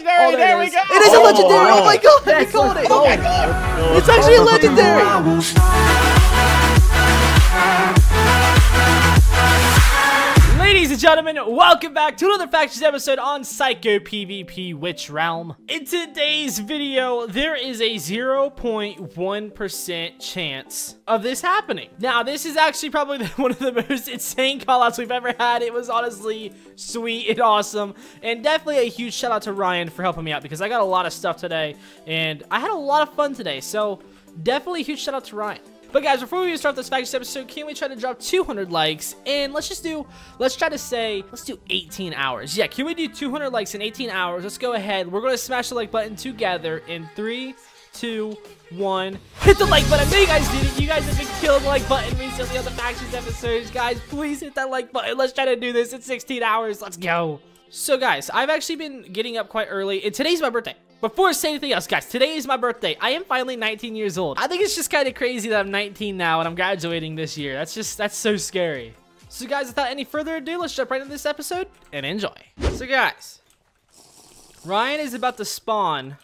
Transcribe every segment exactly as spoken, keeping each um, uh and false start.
legendary. Oh, there we go. It is a legendary. Oh my god. I called it. Oh my god. It's actually a legendary. Ladies and gentlemen, welcome back to another Factions episode on saicopvp Witch Realm. In today's video, there is a zero point one percent chance of this happening. Now, this is actually probably one of the most insane callouts we've ever had. It was honestly sweet and awesome, and definitely a huge shout out to Ryan for helping me out, because I got a lot of stuff today and I had a lot of fun today, so definitely a huge shout out to Ryan. But guys, before we even start this Factions episode, can we try to drop two hundred likes? And let's just do, let's try to say, let's do eighteen hours. Yeah, can we do two hundred likes in eighteen hours? Let's go ahead. We're going to smash the like button together in three, two, one. Hit the like button. I know you guys did it. You guys have been killing the like button recently on the Factions episodes. Guys, please hit that like button. Let's try to do this in sixteen hours. Let's go. So guys, I've actually been getting up quite early, and today's my birthday. Before I say anything else, guys, today is my birthday. I am finally nineteen years old. I think it's just kind of crazy that I'm nineteen now and I'm graduating this year. That's just, that's so scary. So guys, without any further ado, let's jump right into this episode and enjoy. So guys, Ryan is about to spawn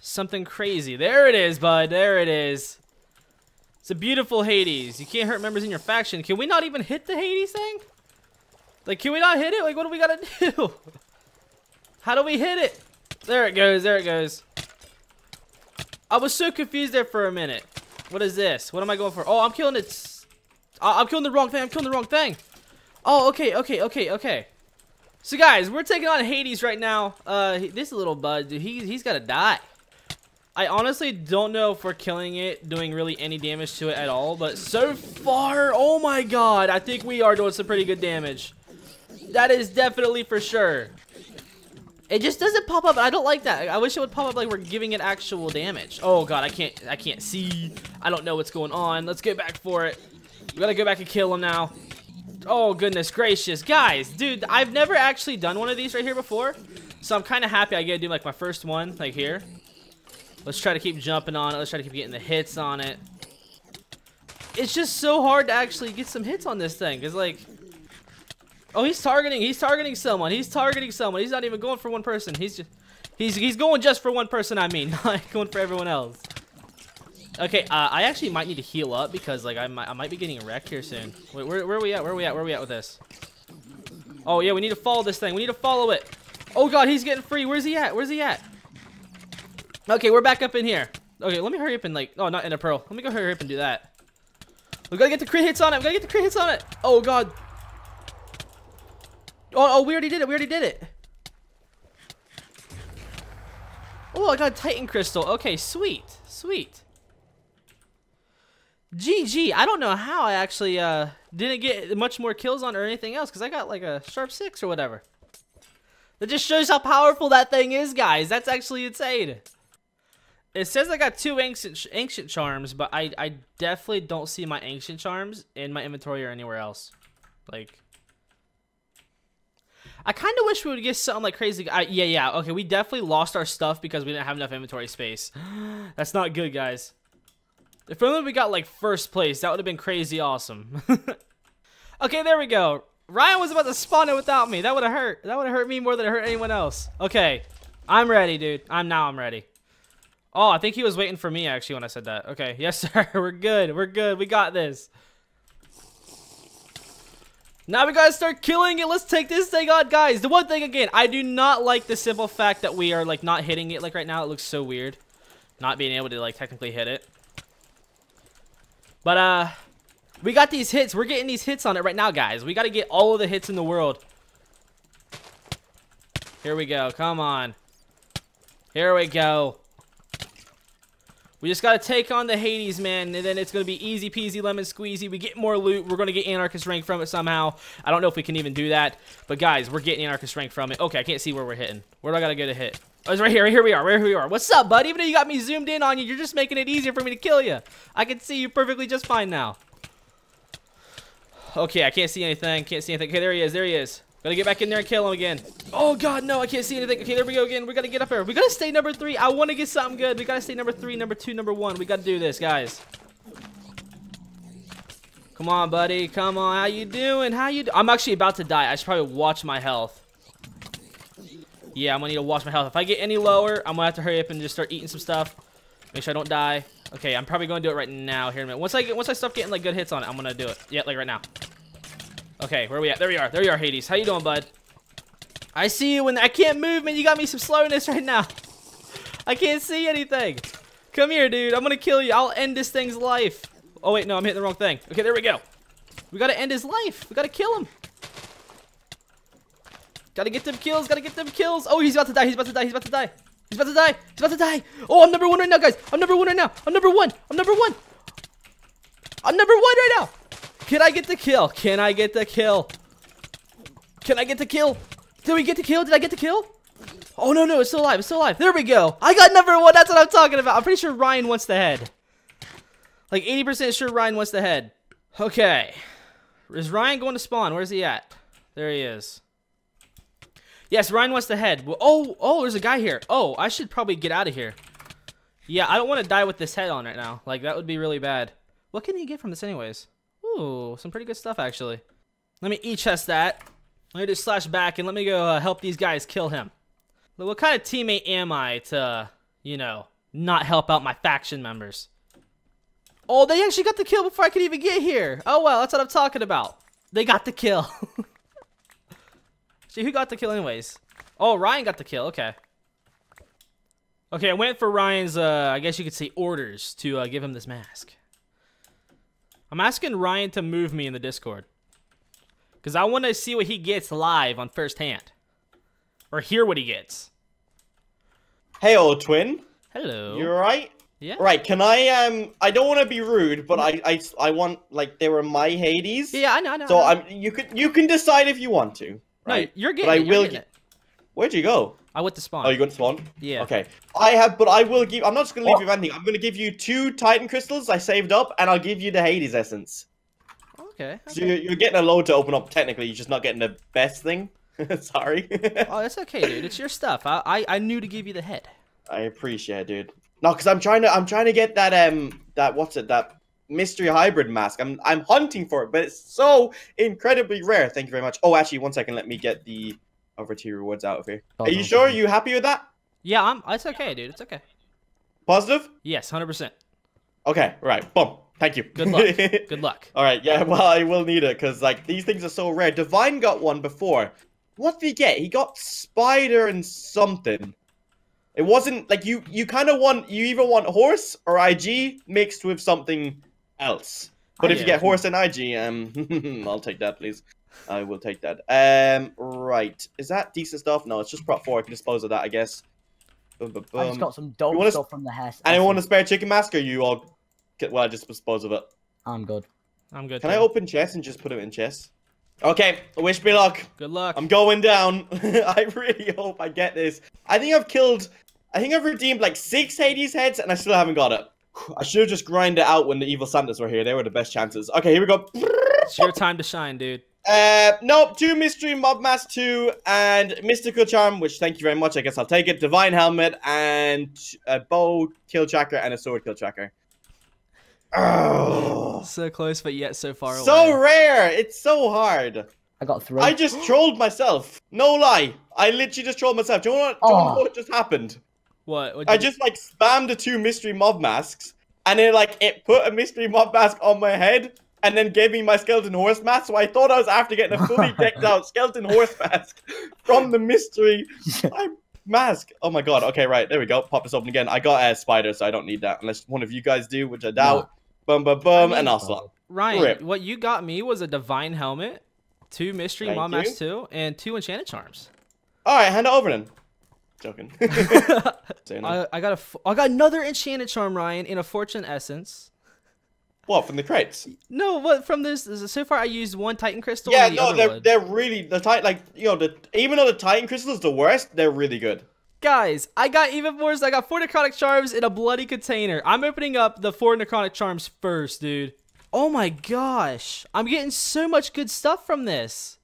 something crazy. There it is, bud. There it is. It's a beautiful Hades. You can't hurt members in your faction. Can we not even hit the Hades thing? Like, can we not hit it? Like, what do we gotta do? How do we hit it? There it goes, there it goes. I was so confused there for a minute. What is this? What am I going for? Oh, I'm killing it. I'm killing the wrong thing, I'm killing the wrong thing. Oh, okay, okay, okay, okay. So guys, we're taking on Hades right now. Uh, this little bud, dude, he, he's gotta die. I honestly don't know if we're killing it, doing really any damage to it at all, but so far, oh my god, I think we are doing some pretty good damage. That is definitely for sure. It just doesn't pop up. I don't like that. I wish it would pop up like we're giving it actual damage. Oh god, I can't I can't see. I don't know what's going on. Let's get back for it. We gotta go back and kill him now. Oh goodness gracious. Guys, dude, I've never actually done one of these right here before. So I'm kinda happy I get to do like my first one, like here. Let's try to keep jumping on it. Let's try to keep getting the hits on it. It's just so hard to actually get some hits on this thing. Cause like, oh, he's targeting. He's targeting someone. He's targeting someone. He's not even going for one person. He's just, he's he's going just for one person. I mean, not going for everyone else. Okay, uh, I actually might need to heal up because like I might I might be getting wrecked here soon. Wait, where where are we at? Where are we at? Where are we at with this? Oh yeah, we need to follow this thing. We need to follow it. Oh god, he's getting free. Where's he at? Where's he at? Okay, we're back up in here. Okay, let me hurry up and like. Oh, not in a pearl. Let me go hurry up and do that. We gotta get the crit hits on it. We gotta get the crit hits on it. Oh god. Oh, oh, we already did it. We already did it. Oh, I got a Titan Crystal. Okay, sweet. Sweet. G G. I don't know how I actually uh, didn't get much more kills on or anything else, because I got like a sharp six or whatever. That just shows how powerful that thing is, guys. That's actually insane. It says I got two ancient, ancient charms, but I, I definitely don't see my ancient charms in my inventory or anywhere else. Like... I kind of wish we would get something like crazy. I, yeah, yeah. Okay, we definitely lost our stuff because we didn't have enough inventory space. That's not good, guys. If only we got like first place, that would have been crazy awesome. Okay, there we go. Ryan was about to spawn it without me. That would have hurt. That would have hurt me more than it hurt anyone else. Okay, I'm ready, dude. I'm now. I'm ready. Oh, I think he was waiting for me actually when I said that. Okay, yes, sir. We're good. We're good. We got this. Now we gotta start killing it. Let's take this thing on, guys. The one thing again, I do not like the simple fact that we are like not hitting it. Like right now, it looks so weird, not being able to like technically hit it. But uh, we got these hits. We're getting these hits on it right now, guys. We gotta get all of the hits in the world. Here we go. Come on. Here we go. We just gotta take on the Hades, man, and then it's gonna be easy peasy lemon squeezy. We get more loot. We're gonna get Anarchist rank from it somehow. I don't know if we can even do that, but guys, we're getting Anarchist rank from it. Okay, I can't see where we're hitting. Where do I gotta go to hit? Oh, it's right here. Right here we are. Right here we are. What's up, bud? Even though you got me zoomed in on you, you're just making it easier for me to kill you. I can see you perfectly just fine now. Okay, I can't see anything. Can't see anything. Okay, there he is. There he is. Gotta get back in there and kill him again. Oh god, no, I can't see anything. Okay, there we go again. We gotta get up here. We gotta stay number three. I wanna get something good. We gotta stay number three, number two, number one. We gotta do this, guys. Come on, buddy. Come on. How you doing? How you do- I'm actually about to die. I should probably watch my health. Yeah, I'm gonna need to watch my health. If I get any lower, I'm gonna have to hurry up and just start eating some stuff. Make sure I don't die. Okay, I'm probably gonna do it right now here in a minute. Once I get, once I start getting like good hits on it, I'm gonna do it. Yeah, like right now. Okay, where are we at? There we are. There you are, Hades. How you doing, bud? I see you, and I can't move, man. You got me some slowness right now. I can't see anything. Come here, dude. I'm gonna kill you. I'll end this thing's life. Oh wait, no, I'm hitting the wrong thing. Okay, there we go. We gotta end his life. We gotta kill him. Gotta get them kills. Gotta get them kills. Oh, he's about to die. He's about to die. He's about to die. He's about to die. He's about to die. Oh, I'm number one right now, guys. I'm number one right now. I'm number one. I'm number one. I'm number one right now. Can I get the kill? Can I get the kill? Can I get the kill? Did we get the kill? Did I get the kill? Oh, no, no. It's still alive. It's still alive. There we go. I got number one. That's what I'm talking about. I'm pretty sure Ryan wants the head. Like eighty percent sure Ryan wants the head. Okay. Is Ryan going to spawn? Where is he at? There he is. Yes, Ryan wants the head. Oh, oh, there's a guy here. Oh, I should probably get out of here. Yeah, I don't want to die with this head on right now. Like, that would be really bad. What can he get from this anyways? Ooh, some pretty good stuff, actually. Let me e-chest that. Let me just slash back and let me go uh, help these guys kill him. Look, what kind of teammate am I to, uh, you know, not help out my faction members? Oh, they actually got the kill before I could even get here. Oh, well, that's what I'm talking about. They got the kill. See, who got the kill anyways? Oh, Ryan got the kill. Okay. Okay, I went for Ryan's, uh, I guess you could say, orders to uh, give him this mask. I'm asking Ryan to move me in the Discord. Because I want to see what he gets live on firsthand. Or hear what he gets. Hey, old twin. Hello. You alright? Yeah. Right, can I, um, I don't want to be rude, but I, I, I want, like, they were my Hades. Yeah, I know, I know. So I know. I'm, you can, you can decide if you want to. Right. No, you're getting, but I it, you're will getting it. Where'd you go? I went to spawn. Oh, you went to spawn? Yeah. Okay. I have, but I will give, I'm not just going to leave you with anything. I'm going to give you two Titan Crystals I saved up, and I'll give you the Hades Essence. Okay. okay. So you're, you're getting a load to open up, technically. You're just not getting the best thing. Sorry. Oh, that's okay, dude. It's your stuff. I, I, I knew to give you the head. I appreciate it, dude. No, because I'm trying to, I'm trying to get that, um, that, what's it, that mystery hybrid mask. I'm, I'm hunting for it, but it's so incredibly rare. Thank you very much. Oh, actually, one second. Let me get the over two rewards out of here. Oh, Are you no, sure? No. Are you happy with that? Yeah, I'm, it's okay, dude. It's okay. Positive? Yes, one hundred percent. Okay, right. Boom. Thank you. Good luck. Good luck. All right, yeah, well, I will need it, because, like, these things are so rare. Divine got one before. What did he get? He got spider and something. It wasn't like you, you kind of want, you either want horse or I G mixed with something else. But oh, if yeah. you get horse and I G, um, I'll take that, please. I will take that. Um, right. Is that decent stuff? No, it's just prop four. I can dispose of that, I guess. Boom, boom, boom. I just got some dope wanna... stuff from the house. Anyone want a spare chicken mask, or you all get, well, I just dispose of it. I'm good. I'm good. Can too. I open chest and just put it in chest? Okay, wish me luck. Good luck. I'm going down. I really hope I get this. I think I've killed, I think I've redeemed like six Hades heads, and I still haven't got it. I should have just grinded it out when the evil Santas were here. They were the best chances. Okay, here we go. It's your time to shine, dude. Uh, nope, two mystery mob masks, two, and mystical charm, which thank you very much. I guess I'll take it. Divine helmet, and a bow kill tracker, and a sword kill tracker. Oh. So close, but yet so far away. So rare! It's so hard. I got three. I just trolled myself. No lie. I literally just trolled myself. Do you want to know what just happened? What? what I just, you... like, spammed the two mystery mob masks, and then, like, it put a mystery mob mask on my head, and then gave me my skeleton horse mask, so I thought I was after getting a fully decked out skeleton horse mask from the mystery mask. Oh, my God. Okay, right. There we go. Pop this open again. I got a spider, so I don't need that, unless one of you guys do, which I doubt. Yeah. Boom, boom, boom, I mean, and I'll slot. Ryan, Rip. What you got me was a divine helmet, two mystery mob masks, two, and two enchanted charms. All right, hand it over then. Joking. I, I got a, I got another enchanted charm, Ryan, in a fortune essence. What, from the crates? No, what from this? So far, I used one Titan crystal. Yeah, and the no, other they're wood. they're really the Titan, like you know, the even though the Titan crystal is the worst, they're really good. Guys, I got even more. I got four necrotic charms in a bloody container. I'm opening up the four necrotic charms first, dude. Oh my gosh. I'm getting so much good stuff from this.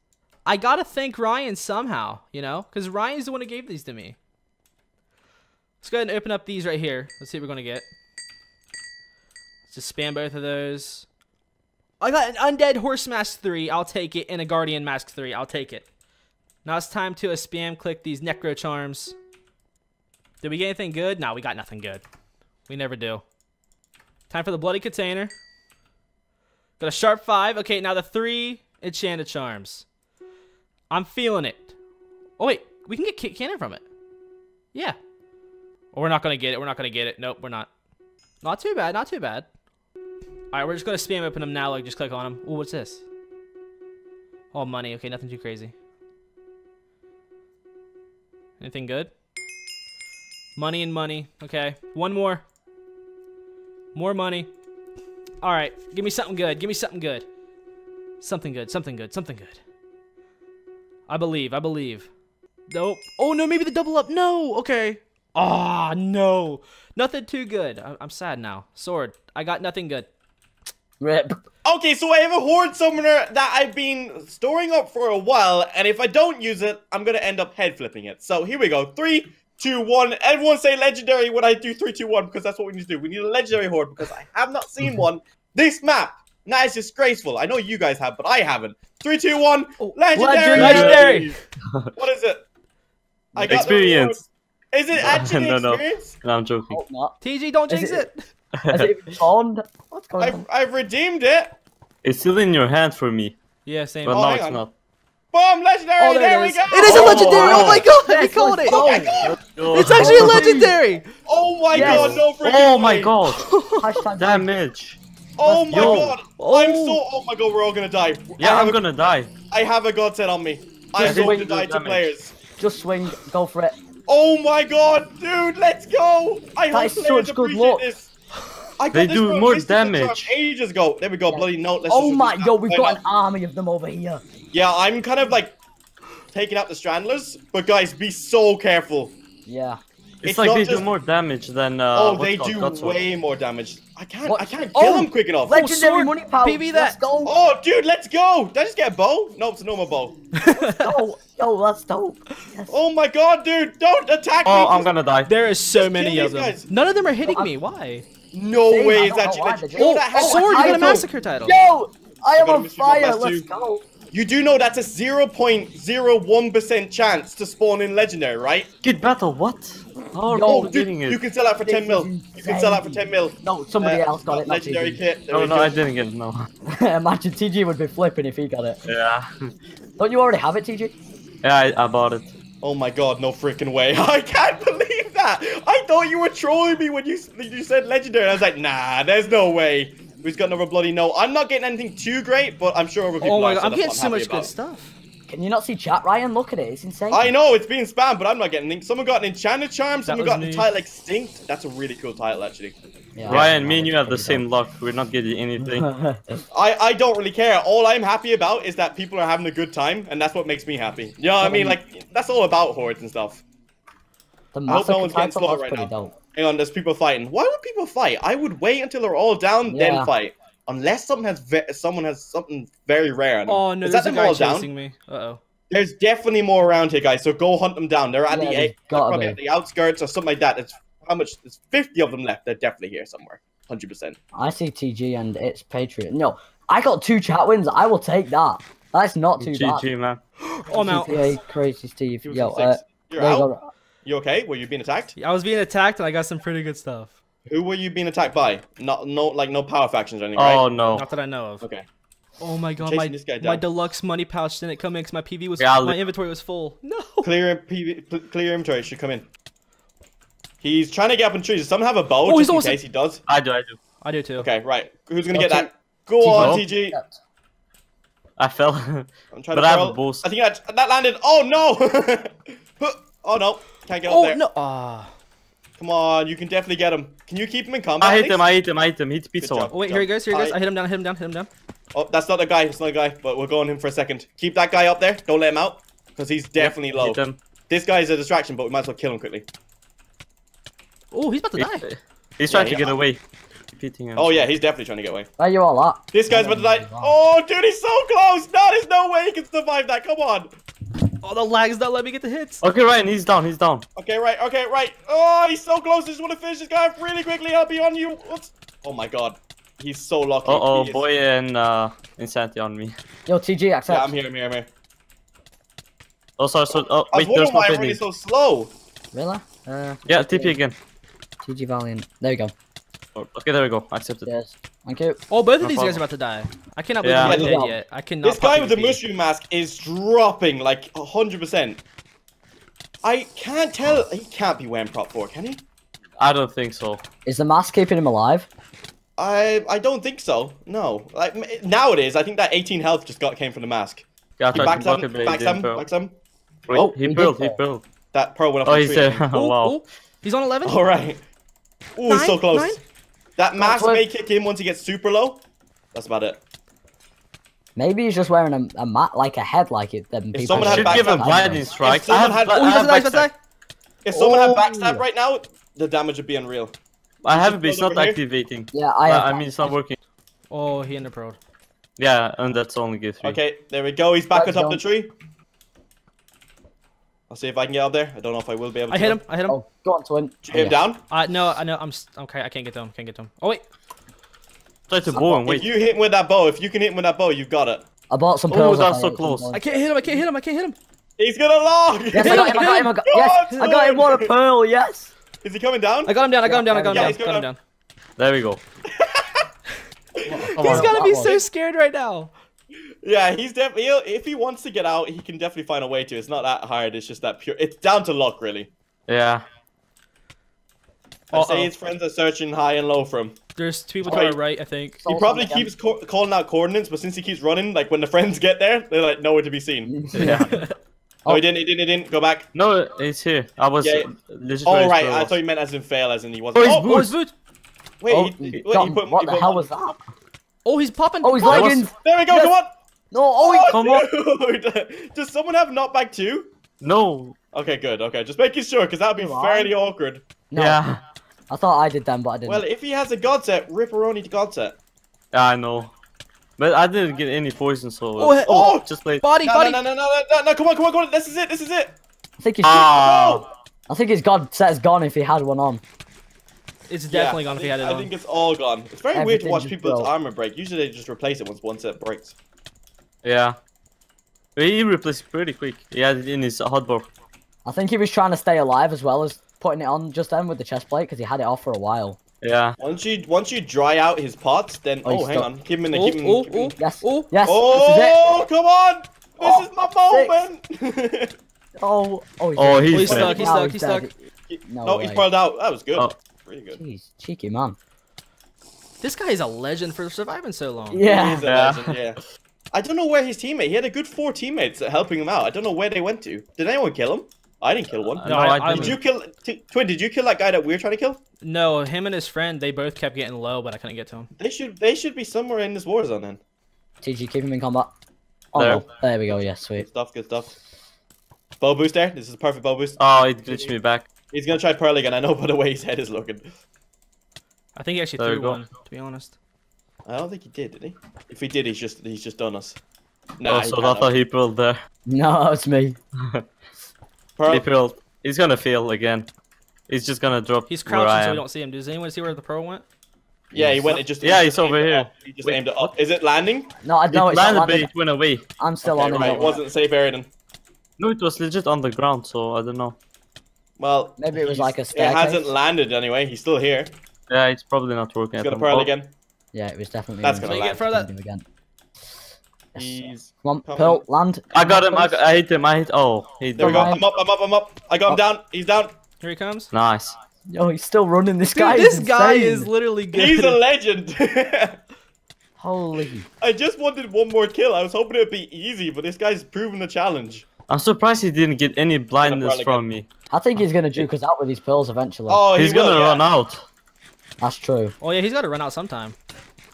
I gotta thank Ryan somehow, you know? Because Ryan's the one who gave these to me. Let's go ahead and open up these right here. Let's see what we're gonna get. Let's just spam both of those. I got an Undead Horse Mask three. I'll take it. And a Guardian Mask three. I'll take it. Now it's time to uh, spam click these necro charms. Did we get anything good? No, we got nothing good. We never do. Time for the bloody container. Got a sharp five. Okay, now the three enchanted charms. I'm feeling it. Oh wait, we can get kick cannon from it. Yeah. Oh, we're not gonna get it. We're not gonna get it. Nope, we're not. Not too bad. Not too bad. All right, we're just gonna spam open them now. Like just click on them. Oh, what's this? Oh, money. Okay, nothing too crazy. Anything good? Money and money. Okay, one more. More money. All right, give me something good. Give me something good. Something good. Something good. Something good. I believe. I believe. Nope. Oh no, maybe the double up. No. Okay. Ah, oh, no. Nothing too good. I I'm sad now. Sword. I got nothing good. Rip. Okay, so I have a horde summoner that I've been storing up for a while, and if I don't use it, I'm gonna end up head flipping it. So here we go. Three, two, one. Everyone say legendary when I do three, two, one, because that's what we need to do. We need a legendary horde because I have not seen one this map. That is disgraceful. I know you guys have, but I haven't. Three, two, one. Legendary. Legendary. What is it? I got experience. Is it actually no, no, experience? No, I'm joking. Oh, not. T G, don't jinx it. it. Has it even on? What's going I've, on? I've redeemed it. It's still in your hand for me. Yeah, same. But oh, now it's on. Not. Boom! Legendary! Oh, there, there we go! It is a legendary! Oh, oh my god! Yes, we called it! Oh my god! It's actually a legendary! Oh my yes. god! No freaking Oh my god! Damage! Oh my Yo. god! Oh. I'm so... Oh my god, we're all gonna die. Yeah, I'm a, gonna die. I have a godsend on me. I'm going to die to players. Just swing. Go for it. Oh my god, dude! Let's go! I that hope is players such good luck. This. I they do more damage. Ages ago. There we go, yeah. bloody note. Let's oh my, yo, we've got an army of them over here. Yeah, I'm kind of like taking out the strandlers, but guys, be so careful. Yeah, it's, it's like they just... do more damage than. Uh, oh, they do God, way more damage. I can't, what? I can't kill oh, them quick enough. Legendary oh, money power. P B that. Let's go. Oh, dude, let's go. Did I just get a bow? No, it's a normal bow. Oh, yo, that's dope. Yes. Oh my god, dude, don't attack oh, me. Oh, I'm gonna die. There is so just many of them. Guys. None of them are hitting no, me. Why? No Same, way is that you that Oh, oh sword, you got a massacre title. Yo, I am on fire, let's go. You do know that's a zero point zero one percent chance to spawn in Legendary, right? Good battle, what? Oh, Yo, dude, getting it. You can sell out for this ten mil. You can sell out for ten mil. No, somebody uh, else got it. Legendary kit. There no, no, go. I didn't get it, no. Imagine T G would be flipping if he got it. Yeah. Don't you already have it, T G? Yeah, I, I bought it. Oh my god, no freaking way. I can't believe that! I thought you were trolling me when you, you said legendary. I was like, nah, there's no way. We've got another bloody no. I'm not getting anything too great, but I'm sure other people are. Oh my god, I'm getting so much good stuff. Can you not see chat, Ryan? Look at it, it's insane. I know, it's being spammed, but I'm not getting anything. Someone got an enchanted charm, someone got the title extinct. That's a really cool title, actually. Yeah, Ryan, me and you have the same luck. We're not getting anything. I, I don't really care. All I'm happy about is that people are having a good time, and that's what makes me happy. You know what I mean? Like, that's all about hordes and stuff. The I hope no one's getting slaughtered right now. Dope. Hang on, there's people fighting. Why would people fight? I would wait until they're all down, yeah. then fight. Unless someone has ve someone has something very rare. Oh no, is that there's a guy all chasing down? me. Uh-oh. There's definitely more around here, guys, so go hunt them down. They're at yeah, the egg, they're probably be. at the outskirts or something like that. It's How much? There's fifty of them left. They're definitely here somewhere. one hundred percent. I see T G and it's Patriot. No, I got two chat wins. I will take that. That's not too bad. G G, man. Oh, no. Crazy Steve. Yo, uh, You're out? Go. You okay? Were you being attacked? I was being attacked and I got some pretty good stuff. Who were you being attacked by? Not, no, like, no power factions or anything, right? Oh, no. Not that I know of. Okay. Oh my god, my, my deluxe money pouch didn't come in because my P V was, yeah, my inventory was full. No. Clear, P V, clear inventory should come in. He's trying to get up in trees. Does someone have a bow oh, just in case he does? I do, I do. I do too. Okay, right. Who's gonna get that? Go on, T G. I fell. I'm trying to have a boost. I think that, that landed. Oh no! Oh no! Can't get up there. Oh no! Ah! Come on, you can definitely get him. Can you keep him in combat? I hit him. I hit him. I hit him. He's pizza one. Wait, here he goes. Here he goes. I hit him down. Hit him down. Hit him down. Oh, that's not the guy. It's not the guy. But we'll go on him for a second. Keep that guy up there. Don't let him out because he's definitely low. This guy is a distraction, but we might as well kill him quickly. Oh, he's about to die. He's trying yeah, to yeah. get away. Oh yeah, he's definitely trying to get away. Where you all at? This guy's about to die. Oh, dude, he's so close. No, there's no way he can survive that. Come on. Oh, the lag's not letting me get the hits. Okay, Ryan, he's down. He's down. Okay, right. Okay, right. Oh, he's so close. I just want to finish this guy really quickly. I'll be on you. Oops. Oh my god, he's so lucky. Uh oh, he boy, is... and uh, insanity on me. Yo, T G, accept. Yeah, I'm here. I'm here. I'm here. Also, so, oh, wait, I there's no why really so slow. Really? Uh, yeah, T P again. T G Valiant. There we go. Oh, okay, there we go. I accept it. Yes. Thank you. Oh, both no of these problem. guys are about to die. I cannot believe yeah. they're dead yet. I cannot. This guy with the mushroom mask is dropping like one hundred percent. I can't tell. He can't be wearing prop four, can he? I don't think so. Is the mask keeping him alive? I I don't think so. No. Like nowadays, I think that eighteen health just got came from the mask. Yeah, he back some, back some, back some. Oh, he built, he built. That pearl went off. Oh, he's there. Oh, wow. Ooh, he's on eleven. All right. Oh, so close. Nine? That mask may kick in once he gets super low. That's about it. Maybe he's just wearing a, a mat, like a head, like it. Then if someone had backstab right now, if someone had backstab right now, the damage would be unreal. I haven't been. It's not activating. Yeah, I. Have I mean, it's not working. Oh, he underprod. Yeah, and that's only gear three. Okay, there we go. He's back on top of the tree. I'll see if I can get up there. I don't know if I will be able to. I hit him. I hit him. Oh, go on, Twin. Did you hit him down? Uh, no, I know. I'm okay. I can't get to him. Can't get to him. Oh wait. Try to bow him. Wait. If you hit him with that bow, if you can hit him with that bow, you've got it. I bought some pearls. Oh, that's so close. I can't hit him. I can't hit him. I can't hit him. He's gonna log. Yes, I got him. I got him. I got him. Yes, I got him. What a pearl. Yes. Is he coming down? I got him down. I got him down. I got him down. Got him down. There we go. He's gotta be so scared right now. Yeah, he's definitely. If he wants to get out, he can definitely find a way to. It's not that hard. It's just that pure. It's down to luck, really. Yeah. I uh -oh. say his friends are searching high and low for him. There's two people to our right, I think. He probably keeps co calling out coordinates, but since he keeps running, like when the friends get there, they're like nowhere to be seen. Yeah. Oh, he didn't, he didn't, he didn't. Go back. No, he's here. I was... Yeah. Oh, right. I thought you meant as in fail, as in he wasn't... Oh, his boot! Wait, oh, he, wait God, he put... What he the put hell was that? Oh, he's popping! Oh, he's lagging! Was... There we go, yes. Come on! No, oh, oh come on! Does someone have knockback too? No. Okay, good, okay. Just making sure, because that would be fairly awkward. No. Yeah. I thought I did them, but I didn't. Well, if he has a god set, Ripperoni to god set. Yeah, I know. But I didn't get any poison, so... Oh, oh just play. Body, no, body! No, no, no, no, no, no, come on, come on, come on! This is it, this is it! I think he's... Uh, no. I think his god set is gone if he had one on. It's definitely yeah, gone if he had it I on. I think it's all gone. It's very Everything weird to watch people's broke. armor break. Usually they just replace it once one set breaks. Yeah. But he replaced it pretty quick. He had it in his hotbar. I think he was trying to stay alive as well as putting it on just then with the chest plate because he had it off for a while. Yeah. Once you once you dry out his pots, then oh, oh hang stuck. on, keep him in the keep him. Oh, keep him, oh, keep him. Yes. Oh, yes. Oh, come on! This oh, is my moment. oh, oh, he's, oh, he's, he's stuck. He's stuck. He's stuck. No, no he's pulled out. That was good. Oh. Pretty good. Jeez, cheeky man. This guy is a legend for surviving so long. Yeah. He's a yeah. legend. Yeah. I don't know where his teammate. He had a good four teammates helping him out. I don't know where they went to. Did anyone kill him? I didn't kill one. Uh, no, I, I did. You kill Twin? Did you kill that guy that we were trying to kill? No, him and his friend. They both kept getting low, but I couldn't get to him. They should. They should be somewhere in this war zone then. T G, keep him in combat. Oh, there, no. there we go. Yeah, sweet. Good stuff. Good stuff. Bow boost there. This is a perfect bow boost. Oh, he glitched me back. He's gonna try pearl again. I know by the way his head is looking. I think he actually there threw one. To be honest. I don't think he did. Did he? If he did, he's just he's just done us. No. Nah, oh, so that's how he pulled there. No, it's me. He pearled. He's gonna fail again. He's just gonna drop. He's crouching so we don't see him. Does anyone see where the pearl went? Yeah, he went. It just yeah, he's over here. He just aimed it up. Is it landing? No, I don't. It landed, but it went away. I'm still on it. It wasn't safe area. No, it was legit on the ground, so I don't know. Well, maybe it was like a staircase. It hasn't landed anyway. He's still here. Yeah, it's probably not working. He's gonna pearl again. Yeah, it was definitely. That's gonna land. Again. He's come on, Pearl, land. I got him. I, got, I hit him. I hit. Oh, he there we go. I'm up. I'm up. I'm up. I got him down. He's down. Here he comes. Nice. Yo, he's still running. This Dude, guy. This is guy is literally good. He's a legend. Holy. I just wanted one more kill. I was hoping it'd be easy, but this guy's proven the challenge. I'm surprised he didn't get any blindness from me. I think he's gonna juke us out with these pearls eventually. Oh, he he's will, gonna yeah. run out. That's true. Oh yeah, he's gotta run out sometime.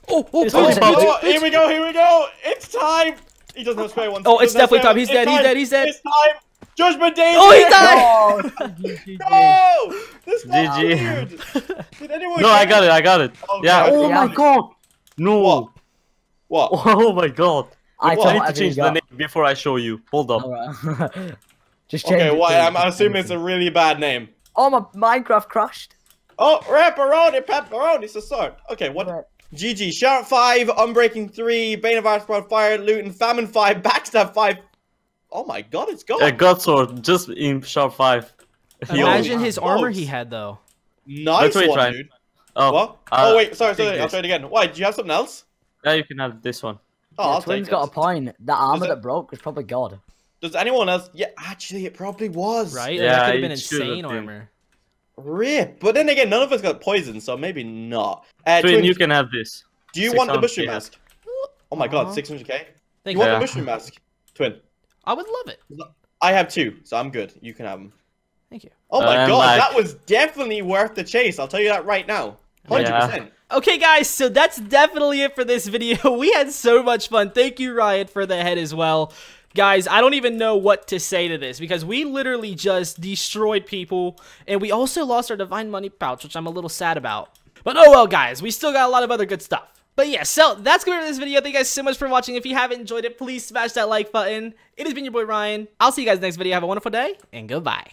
Oh, oh, it's, oh, it's, oh it's, here we go, here we go! It's time! He doesn't have spray one. Oh, it's definitely time. He's dead, he's dead, he's dead. It's time! Judgment Day! Oh, he died! No! This guy's weird! Did anyone No, I got it, I got it. Yeah. Oh my god! No! What? Oh my god. I need to change the name before I show you. Hold up. Just change it. Okay, why? I'm assuming it's a really bad name. Oh, my Minecraft crashed. Oh, Pepperoni, Pepperoni, it's a sword. Okay, what? G G, Sharp five, Unbreaking three, Bane of Arts, Broad Fire, Loot and Famine five, Backstab five. Oh my god, it's gone. A god sword, just in shop five. Imagine his close. armor he had though. Nice one, tried. dude. Oh, what? Uh, oh wait, sorry, sorry, I'll try it again. Why? Do you have something else? Yeah, you can have this one. Oh, yeah, I'll Twin's take got this. a point. That armor it... that broke was probably god. Does anyone else? Yeah, actually, it probably was. Right? Yeah, that could have been insane armor. Been. Rip. But then again, none of us got poisoned, so maybe not. Uh, Twin, Twin, you can have this. Do you want the mushroom yeah. mask? Oh my god, six hundred K. Thank you. You want yeah. the mushroom mask, Twin? I would love it. I have two, so I'm good. You can have them. Thank you. Oh my um, god, like... that was definitely worth the chase. I'll tell you that right now. one hundred percent. Yeah. Okay, guys, so that's definitely it for this video. We had so much fun. Thank you, Ryan, for the head as well. Guys, I don't even know what to say to this because we literally just destroyed people, and we also lost our divine money pouch, which I'm a little sad about. But oh well, guys, we still got a lot of other good stuff. But yeah, so that's going to be it for this video. Thank you guys so much for watching. If you haven't enjoyed it, please smash that like button. It has been your boy Ryan. I'll see you guys next video. Have a wonderful day, and goodbye.